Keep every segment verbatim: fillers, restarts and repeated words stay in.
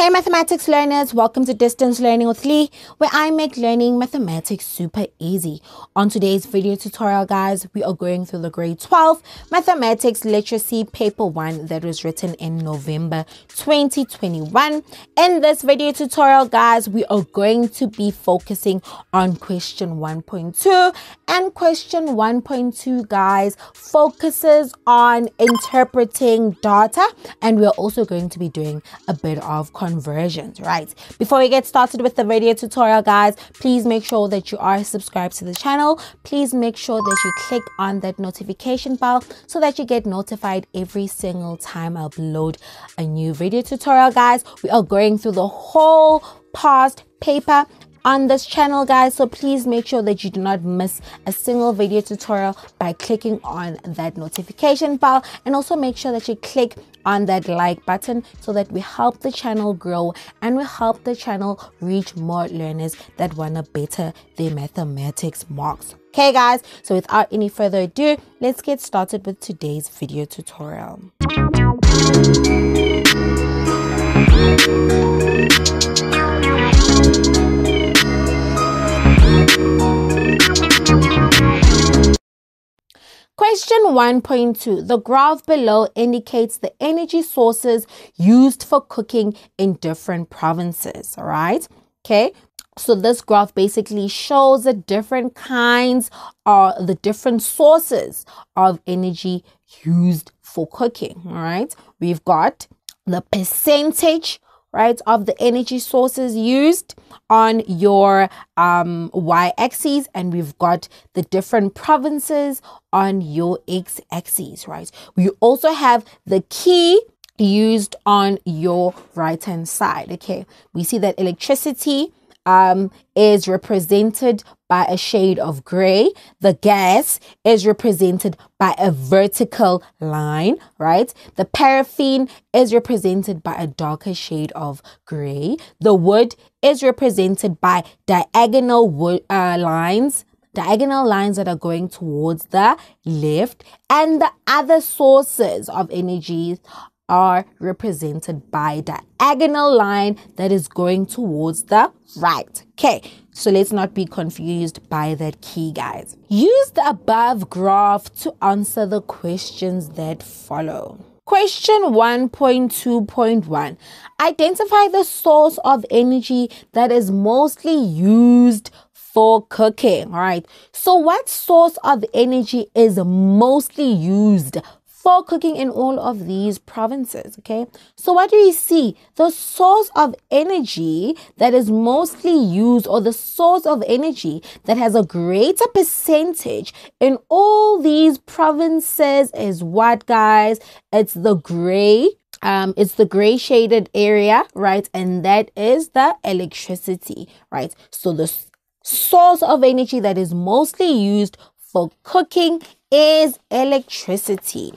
Hey mathematics learners, welcome to Distance Learning with Lee, where I make learning mathematics super easy. On today's video tutorial, guys, we are going through the grade twelve Mathematics Literacy Paper one that was written in November twenty twenty-one. In this video tutorial, guys, we are going to be focusing on question one point two, and question one point two, guys, focuses on interpreting data, and we're also going to be doing a bit of conversions, right? Before we get started with the video tutorial, guys, please make sure that you are subscribed to the channel. Please make sure that you click on that notification bell so that you get notified every single time I upload a new video tutorial, guys. We are going through the whole past paper on this channel, guys, so please make sure that you do not miss a single video tutorial by clicking on that notification bell, and also make sure that you click on that like button so that we help the channel grow and we help the channel reach more learners that want to better their mathematics marks. Okay guys, so without any further ado, let's get started with today's video tutorial. Question one point two. The graph below indicates the energy sources used for cooking in different provinces, right? Okay, so this graph basically shows the different kinds or uh, the different sources of energy used for cooking, all right? We've got the percentage, right, of the energy sources used on your um, y-axis, and we've got the different provinces on your x-axis, right? We also have the key used on your right-hand side, okay? We see that electricity um, is represented by a shade of gray. The gas is represented by a vertical line, right? The paraffin is represented by a darker shade of gray. The wood is represented by diagonal wood, uh, lines, diagonal lines that are going towards the left. And the other sources of energy are represented by diagonal line that is going towards the right. Okay, so let's not be confused by that key, guys. Use the above graph to answer the questions that follow. Question one point two point one. Identify the source of energy that is mostly used for cooking. All right, so what source of energy is mostly used for cooking in all of these provinces? Okay, so what do we see? The source of energy that is mostly used, or the source of energy that has a greater percentage in all these provinces, is what, guys? It's the gray um it's the gray shaded area, right? And that is the electricity, right? So the source of energy that is mostly used for cooking is electricity.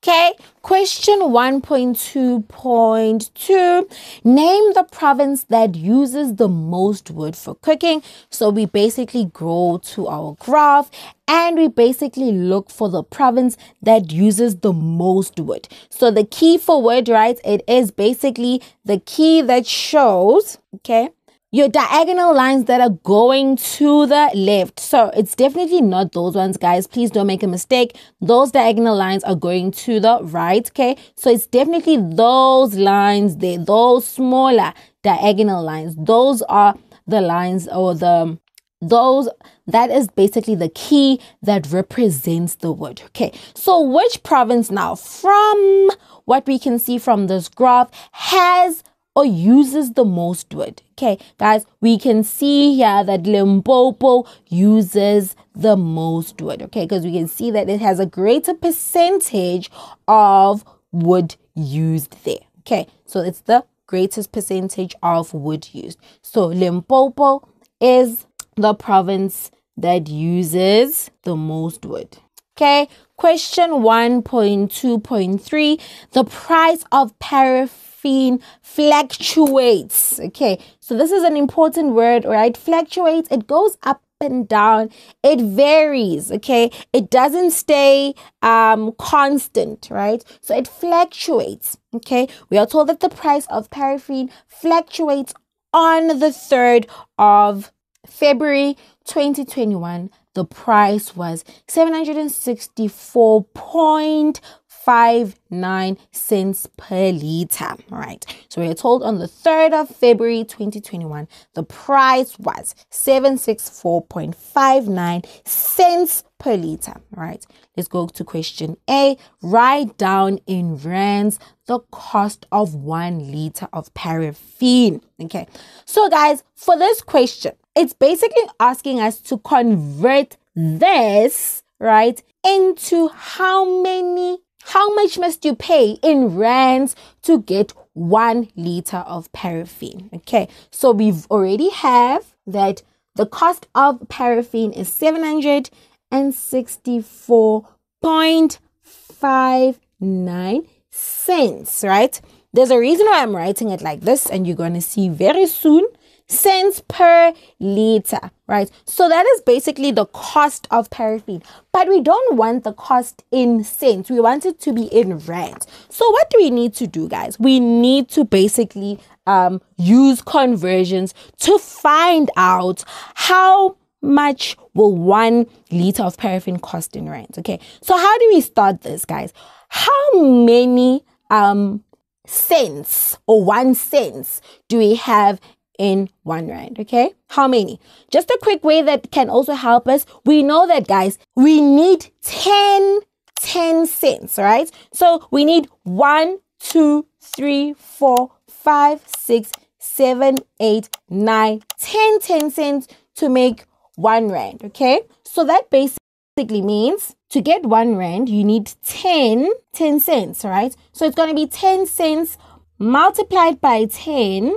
Okay, question one point two point two. Name the province that uses the most wood for cooking. So we basically go to our graph and we basically look for the province that uses the most wood. So the key for wood, right, it is basically the key that shows, okay, your diagonal lines that are going to the left. So it's definitely not those ones, guys. Please don't make a mistake. Those diagonal lines are going to the right, okay? So it's definitely those lines there, those smaller diagonal lines. Those are the lines, or the, those, that is basically the key that represents the wood, okay? So which province now, from what we can see from this graph, has or uses the most wood? Okay guys, we can see here that Limpopo uses the most wood, okay, because we can see that it has a greater percentage of wood used there. Okay, so it's the greatest percentage of wood used. So Limpopo is the province that uses the most wood. Okay, question one point two point three. The price of paraffin fluctuates. Okay, so this is an important word, right? Fluctuates. It goes up and down. It varies, okay? It doesn't stay um, constant, right? So it fluctuates, okay? We are told that the price of paraffin fluctuates on the third of February twenty twenty-one. The price was seven hundred sixty-four point five nine cents per liter. All right. So we are told on the third of February twenty twenty-one, the price was seven hundred sixty-four point five nine cents per liter. All right. Let's go to question A. Write down in rands the cost of one liter of paraffin. Okay. So guys, for this question, it's basically asking us to convert this, right, into how many, how much must you pay in rands to get one liter of paraffin, okay? So we've already have that the cost of paraffin is seven hundred sixty-four point five nine cents, right? There's a reason why I'm writing it like this, and you're going to see very soon. Cents per liter, right? So that is basically the cost of paraffin, but we don't want the cost in cents. We want it to be in rands. So what do we need to do, guys? We need to basically um, use conversions to find out how much will one liter of paraffin cost in rands, okay? So how do we start this, guys? How many um, cents or one cents do we have in one rand, okay? How many? Just a quick way that can also help us. We know that, guys, we need ten, ten cents, right? So we need one, two, three, four, five, six, seven, eight, nine, ten, ten cents to make one rand, okay? So that basically means to get one rand, you need ten, ten cents, right? So it's going to be ten cents multiplied by ten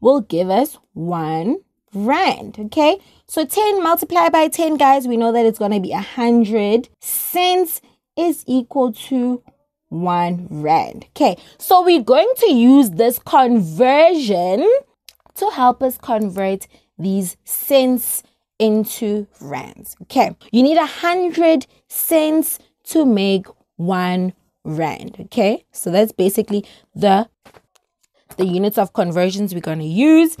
will give us one rand, okay? So ten multiplied by ten, guys, we know that it's going to be one hundred cents is equal to one rand, okay? So we're going to use this conversion to help us convert these cents into rands, okay? You need one hundred cents to make one rand, okay? So that's basically the the units of conversions we're going to use,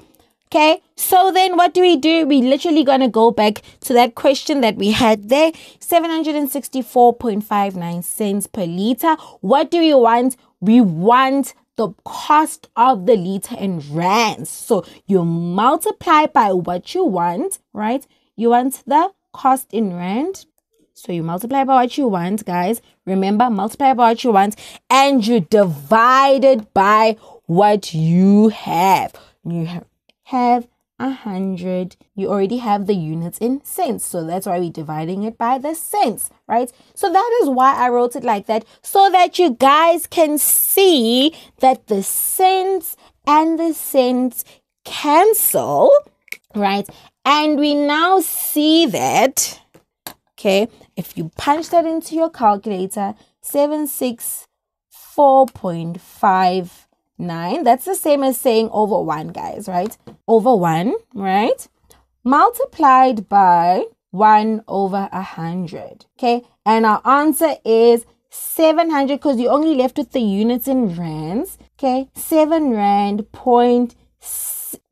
okay? So then what do we do? We literally going to go back to that question that we had there, seven hundred sixty-four point five nine cents per liter. What do we want? We want the cost of the liter in rands. So you multiply by what you want, right? You want the cost in rand. So you multiply by what you want, guys. Remember, multiply by what you want, and you divide it by what you have. You have have a hundred. You already have the units in cents, so that's why we're dividing it by the cents, right? So that is why I wrote it like that, so that you guys can see that the cents and the cents cancel, right? And we now see that, okay, if you punch that into your calculator, seven hundred sixty-four point five nine, that's the same as saying over one, guys, right? Over one, right? Multiplied by one over a hundred, okay? And our answer is seven hundred, because you only left with the units in rands, okay? Seven rand point,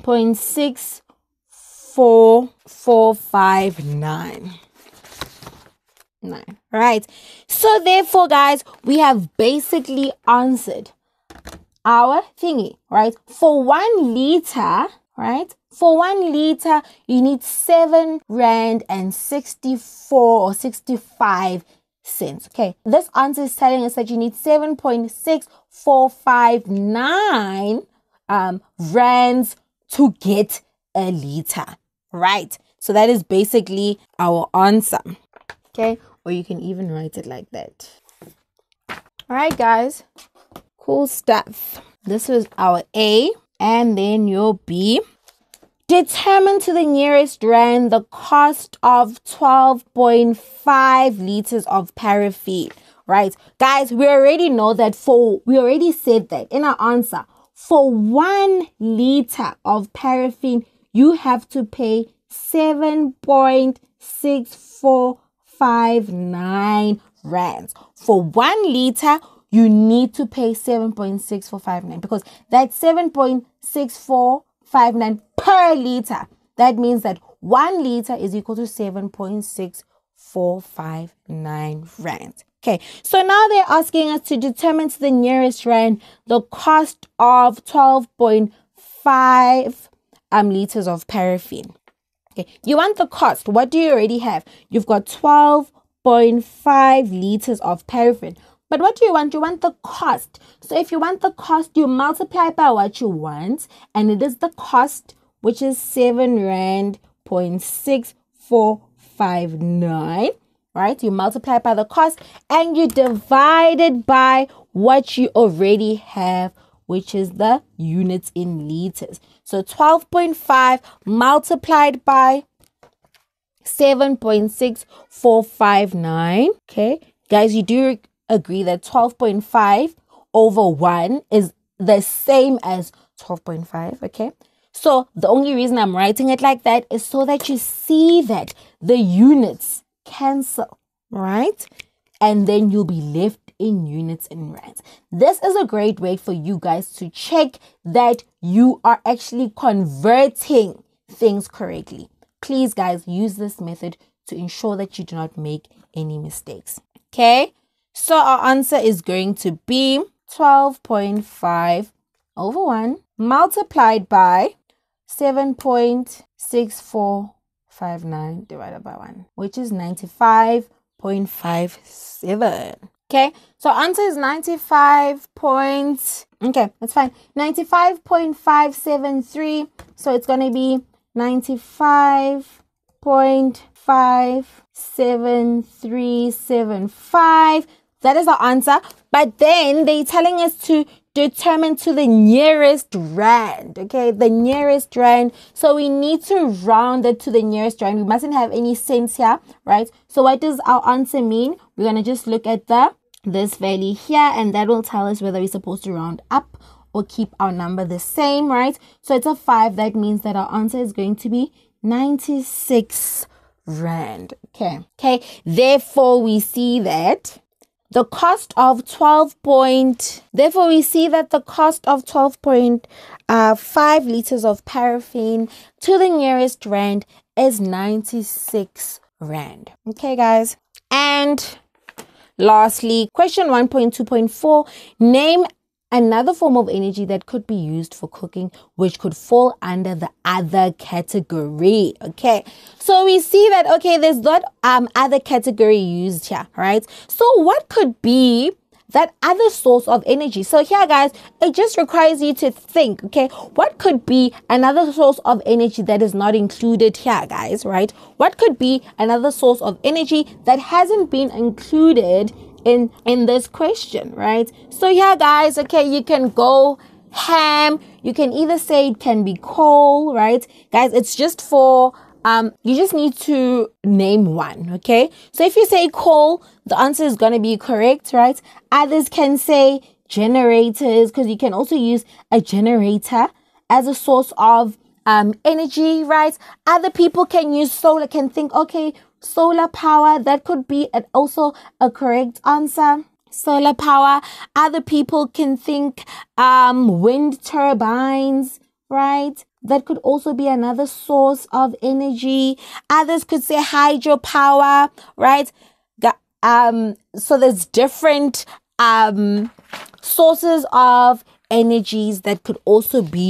point six four four five nine. Nine, right? So therefore, guys, we have basically answered our thingy, right? For one liter, right? For one liter, you need seven rand and sixty-four or sixty-five cents. Okay, this answer is telling us that you need seven point six four five nine um rands to get a liter, right? So that is basically our answer. Okay, or you can even write it like that. All right, guys. Cool stuff. This was our A, and then your B. Determine to the nearest rand the cost of twelve point five liters of paraffin, right? Guys, we already know that for, we already said that in our answer, for one liter of paraffin, you have to pay seven point six four five nine rands. For one liter, you need to pay seven point six four five nine, because that's seven point six four five nine per liter. That means that one liter is equal to seven point six four five nine rands. Okay, so now they're asking us to determine to the nearest rand the cost of twelve point five um, liters of paraffin. Okay, you want the cost. What do you already have? You've got twelve point five liters of paraffin. But what do you want? You want the cost. So if you want the cost, you multiply by what you want, and it is the cost, which is seven rand point six four five nine, right? You multiply by the cost and you divide it by what you already have, which is the units in liters. So twelve point five multiplied by seven point six four five nine. Okay, guys, you do agree that twelve point five over one is the same as twelve point five, okay? So the only reason I'm writing it like that is so that you see that the units cancel, right? And then you'll be left in units and rands. This is a great way for you guys to check that you are actually converting things correctly. Please, guys, use this method to ensure that you do not make any mistakes, okay? So our answer is going to be twelve point five over one multiplied by seven point six four five nine divided by one, which is ninety-five point five seven. Okay, so answer is ninety-five point, okay, that's fine, ninety-five point five seven three. So it's going to be ninety-five point five seven three seven five. That is our answer. But then they're telling us to determine to the nearest rand, okay? The nearest rand. So we need to round it to the nearest rand. We mustn't have any cents here, right? So what does our answer mean? We're going to just look at the this value here, and that will tell us whether we're supposed to round up or keep our number the same, right? So it's a five. That means that our answer is going to be ninety-six rand, okay? Okay, therefore we see that The cost of 12 point, therefore we see that the cost of twelve point five liters of paraffin to the nearest rand is ninety-six rand. Okay, guys. And lastly, question one point two point four, name another form of energy that could be used for cooking, which could fall under the other category. Okay, so we see that, okay, there's not um other category used here, right? So what could be that other source of energy? So here, guys, it just requires you to think, okay, what could be another source of energy that is not included here, guys, right? What could be another source of energy that hasn't been included in in this question, right? So yeah, guys, okay, you can go ham. You can either say it can be coal, right, guys? It's just for um you just need to name one, okay? So if you say coal, the answer is going to be correct, right? Others can say generators, because you can also use a generator as a source of um energy, right? Other people can use solar, can think, okay, solar power, that could be an, also a correct answer, solar power. Other people can think um wind turbines, right? That could also be another source of energy. Others could say hydropower, right? Um so there's different um sources of energies that could also be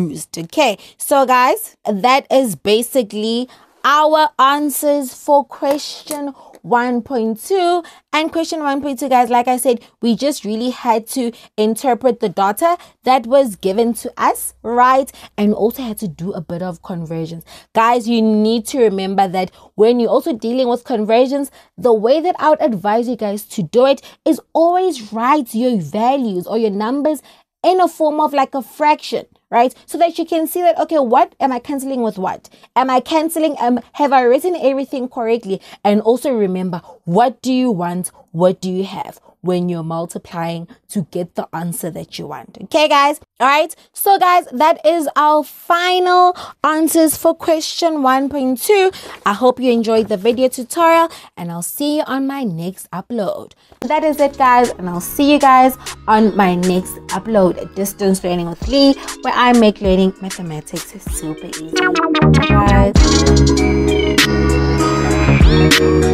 used. Okay, so guys, that is basically our answers for question one point two. And question one point two, guys, like I said, we just really had to interpret the data that was given to us, right? And also had to do a bit of conversions. Guys, you need to remember that when you're also dealing with conversions, the way that I would advise you guys to do it is always write your values or your numbers in a form of like a fraction, right? So that you can see that, okay, what am I cancelling with what? Am I cancelling? Um, have I written everything correctly? And also remember, what do you want? What do you have? when you're multiplying to get the answer that you want. Okay, guys? All right. So, guys, that is our final answers for question one point two. I hope you enjoyed the video tutorial, and I'll see you on my next upload. That is it, guys, and I'll see you guys on my next upload, Distance Learning with Lee, where I make learning mathematics super easy. Bye, guys.